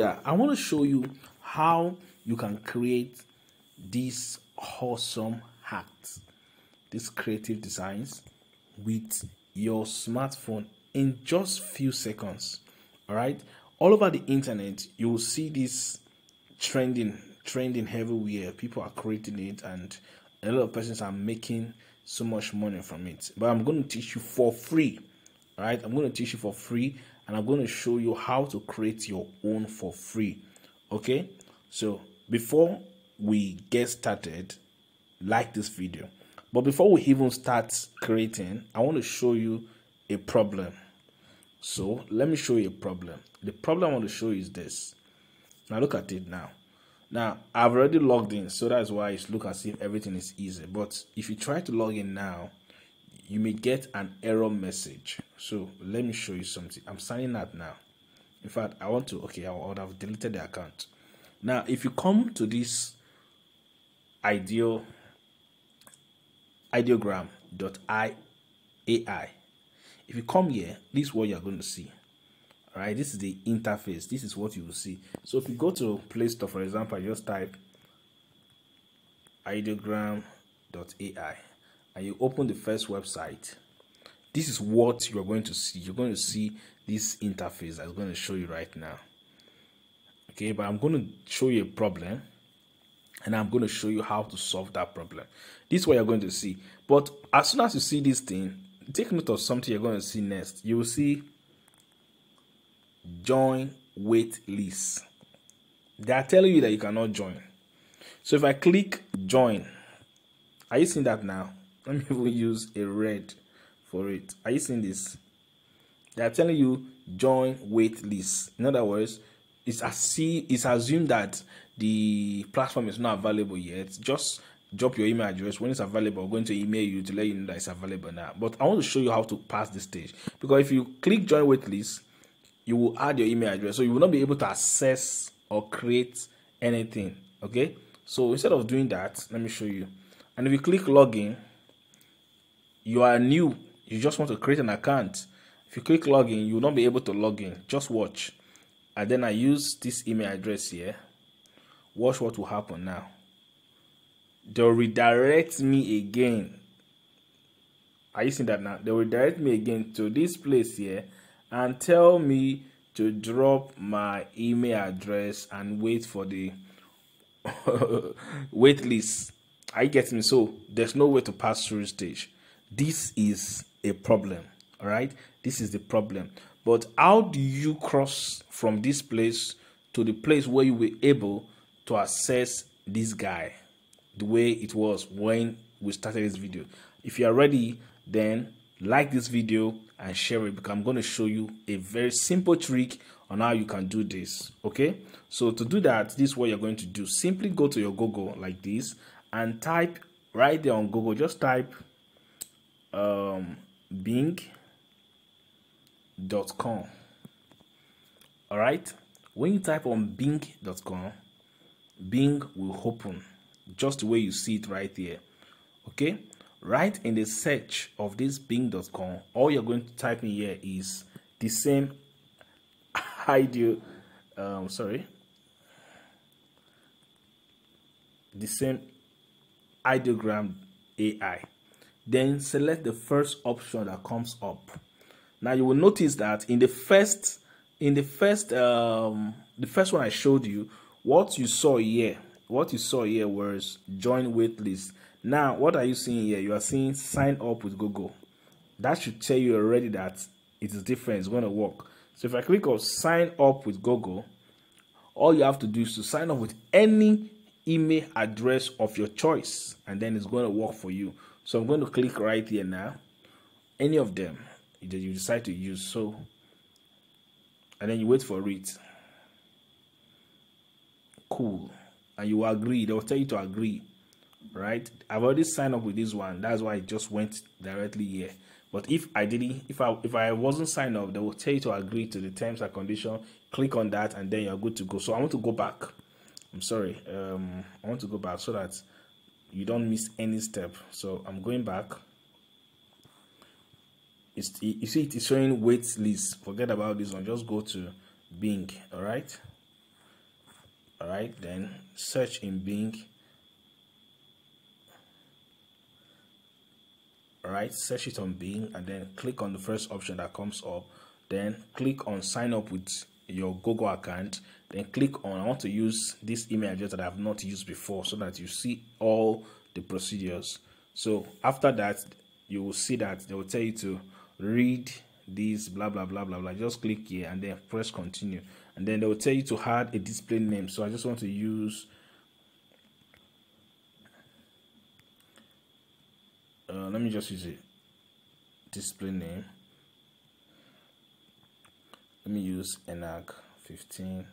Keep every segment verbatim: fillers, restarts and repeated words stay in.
I want to show you how you can create these awesome hats, these creative designs with your smartphone in just few seconds. All right, all over the internet you will see this trending trending everywhere. People are creating it and a lot of persons are making so much money from it, but I'm going to teach you for free. All right, I'm going to teach you for free and I'm going to show you how to create your own for free. Okay, so before we get started, like this video. But before we even start creating, I want to show you a problem. So let me show you a problem. The problem I want to show you is this. Now look at it now. Now I've already logged in, so that's why it looks as if everything is easy. But if you try to log in now, you may get an error message. So let me show you something. I'm signing out now. In fact, I want to, okay, I would have deleted the account. Now, if you come to this ideal Ideogram A I, if you come here, this is what you're going to see. All right, this is the interface. This is what you will see. So if you go to Play Store, for example, you just type Ideogram dot A I and you open the first website, this is what you're going to see. You're going to see this interface I'm going to show you right now. Okay, but I'm going to show you a problem and I'm going to show you how to solve that problem. This is what you're going to see. But as soon as you see this thing, take note of something you're going to see next. You will see join wait list. They are telling you that you cannot join. So if I click join, are you seeing that now? Let me even use a red for it. Are you seeing this? They are telling you join wait list. In other words, it's assumed, it's assumed that the platform is not available yet. Just drop your email address. When it's available, I'm going to email you to let you know that it's available now. But I want to show you how to pass this stage, because if you click join waitlist, you will add your email address, so you will not be able to access or create anything. Okay, so instead of doing that, let me show you. And if you click login, you are new, you just want to create an account. If you click login, you will not be able to log in. Just watch. And then I use this email address here. Watch what will happen now. They'll redirect me again. Are you seeing that now? They'll redirect me again to this place here and tell me to drop my email address and wait for the wait list. Are you getting me? So there's no way to pass through stage. This is a problem. All right, this is the problem. But how do you cross from this place to the place where you were able to access this guy the way it was when we started this video? If you are ready, then like this video and share it, because I'm going to show you a very simple trick on how you can do this. Okay, so to do that, this is what you're going to do. Simply go to your Google like this and type right there on Google. Just type um, Bing. Dot com. All right, when you type on bing dot com, Bing will open just the way you see it right here. Okay, right in the search of this bing dot com, all you're going to type in here is the same idea um sorry the same Ideogram A I, then select the first option that comes up. Now you will notice that in the first, in the first, um, the first one I showed you, what you saw here, what you saw here was join waitlist. Now what are you seeing here? You are seeing sign up with Google. That should tell you already that it is different. It's going to work. So if I click on sign up with Google, all you have to do is to sign up with any email address of your choice, and then it's going to work for you. So I'm going to click right here now, any of them that you decide to use. So and then you wait for it. Cool, and you agree. They'll tell you to agree, right? I've already signed up with this one, that's why I just went directly here. But if I didn't, if I if I wasn't signed up, they will tell you to agree to the terms and condition. Click on that and then you're good to go. So I want to go back. I'm sorry, um I want to go back so that you don't miss any step. So I'm going back. It's, you see, it is showing wait list. Forget about this one. Just go to Bing. All right. All right, then search in Bing. All right, search it on Bing and then click on the first option that comes up. Then click on sign up with your Google account. Then click on I want to use this email address that I have not used before, so that you see all the procedures. So after that, you will see that they will tell you to read this blah blah blah blah blah. Just click here and then press continue, and then they will tell you to add a display name. So I just want to use uh, let me just use it display name. Let me use E N A C fifteen.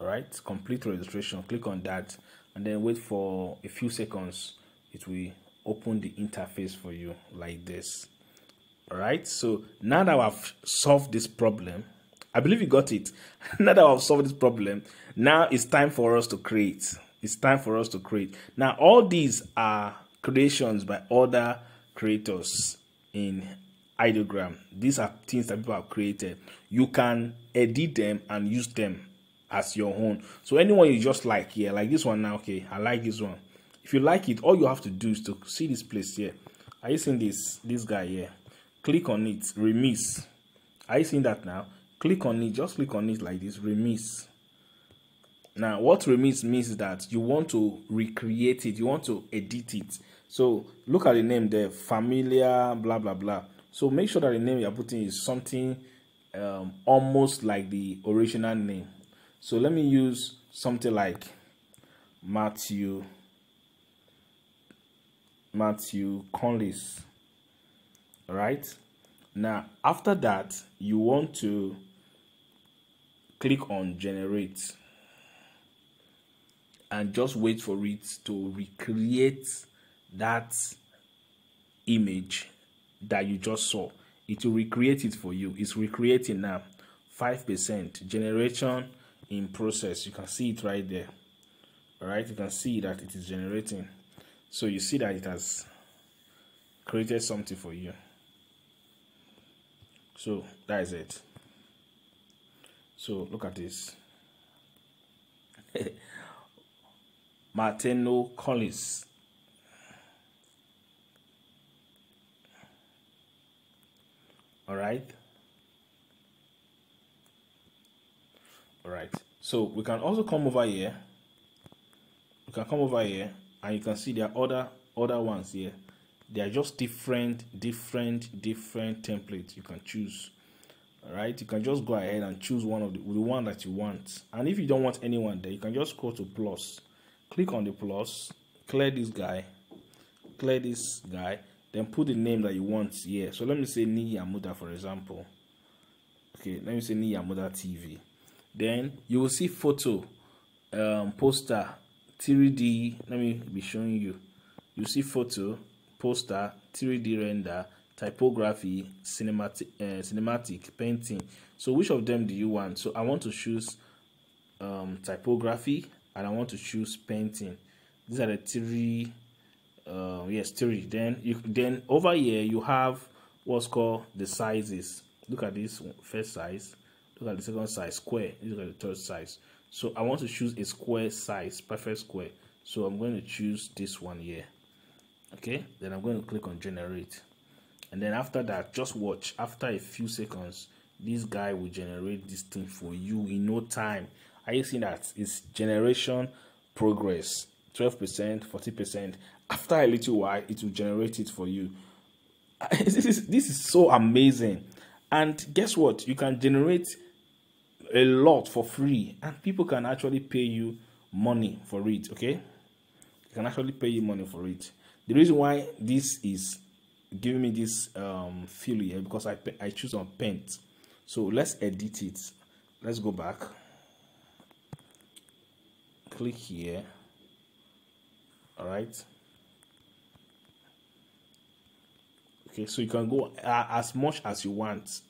All right, complete registration. Click on that and then wait for a few seconds. It will open the interface for you like this. All right, so now that I've solved this problem, I believe you got it. Now that I've solved this problem, now it's time for us to create. It's time for us to create. Now, all these are creations by other creators in Ideogram. These are things that people have created. You can edit them and use them as your own. So anyone you just like here, yeah, like this one now. Okay, I like this one. If you like it, all you have to do is to see this place here. Are you seeing this this guy here? Click on it. Remiss. Are you seeing that now? Click on it. Just click on it like this. Remiss. Now, what remiss means is that you want to recreate it. You want to edit it. So look at the name there. Familiar. Blah blah blah. So make sure that the name you are putting is something um, almost like the original name. So let me use something like Matthew Matthew Conley's. All right. Now after that, you want to click on generate and just wait for it to recreate that image that you just saw. It will recreate it for you. It's recreating now. Five percent generation in process. You can see it right there. All right, you can see that it is generating. So you see that it has created something for you. So that is it. So look at this. Martino Collins. All right. All right. So we can also come over here. We can come over here, and you can see there are other other ones here. They are just different, different, different templates you can choose. All right. You can just go ahead and choose one of the, the one that you want. And if you don't want any one there, you can just go to plus. Click on the plus. Clear this guy. Clear this guy. Then put the name that you want here. So let me say Niyi Amuda, for example. Okay, let me say Niyi AmudaTV. Then you will see photo, um, poster, three D. Let me be showing you. You see photo, poster, three D render, typography, cinematic, uh, cinematic painting. So which of them do you want? So I want to choose um, typography, and I want to choose painting. These are the three. Uh, yes, three. Then you then over here you have what's called the sizes. Look at this first size. Look at the second size, square. Look at the third size. So I want to choose a square size, perfect square. So I'm going to choose this one here. Okay. Then I'm going to click on generate, and then after that, just watch. After a few seconds, this guy will generate this thing for you in no time. Are you seeing that? It's generation progress. twelve percent, forty percent. After a little while, it will generate it for you. This is, this is so amazing. And guess what? You can generate a lot for free, and people can actually pay you money for it. Okay, you can actually pay you money for it. The reason why this is giving me this um feel here, because I I choose on paint. So let's edit it. Let's go back. Click here. All right. Okay, so you can go uh, as much as you want.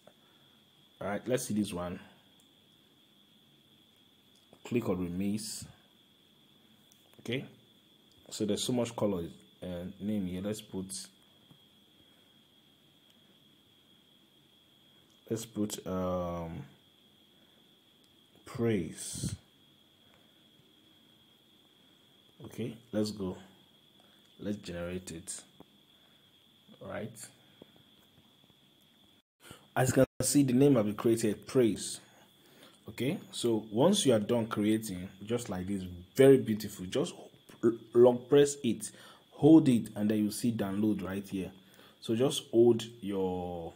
All right, let's see this one. Click on release. Okay, so there's so much color uh, name here. Let's put let's put um praise. Okay, let's go. Let's generate it. All right. As you can see, the name I've created, praise. Okay, so once you are done creating, just like this, very beautiful, just long press it, hold it, and then you see download right here. So just hold your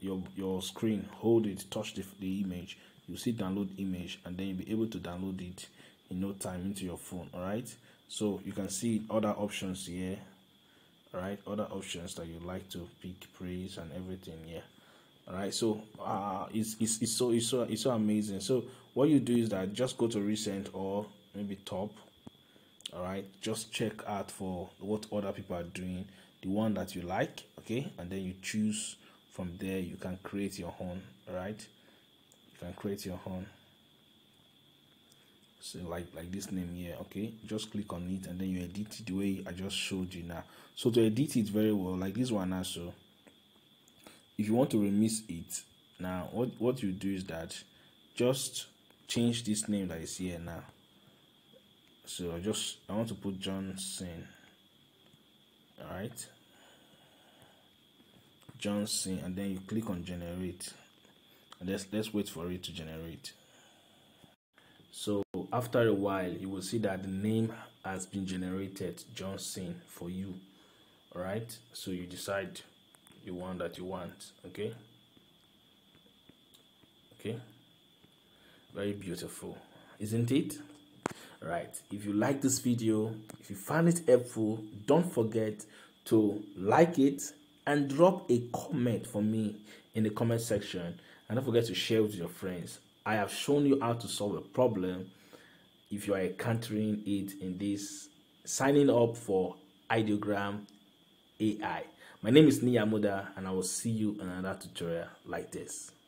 your your screen, hold it, touch the, the image, you see download image, and then you'll be able to download it in no time into your phone. All right, so you can see other options here. All right, other options that you like to pick, praise and everything here. All right, so uh it's, it's it's so it's so it's so amazing. So what you do is that just go to recent or maybe top. All right, just check out for what other people are doing, the one that you like. Okay, and then you choose from there. You can create your own. All right, you can create your own. So like like this name here. Okay, just click on it, and then you edit it the way I just showed you now. So to edit it very well, like this one also, if you want to remix it now, what what you do is that just change this name that is here now. So I just I want to put Johnson. All right, Johnson, and then you click on generate, and let's let's wait for it to generate. So after a while, you will see that the name has been generated, Johnson, for you. All right, so you decide the one that you want. Okay, okay, very beautiful, isn't it? Right, if you like this video, if you found it helpful, don't forget to like it and drop a comment for me in the comment section, and don't forget to share with your friends. I have shown you how to solve a problem if you are encountering it in this. Signing up for Ideogram A I. My name is Niyi Amuda, and I will see you in another tutorial like this.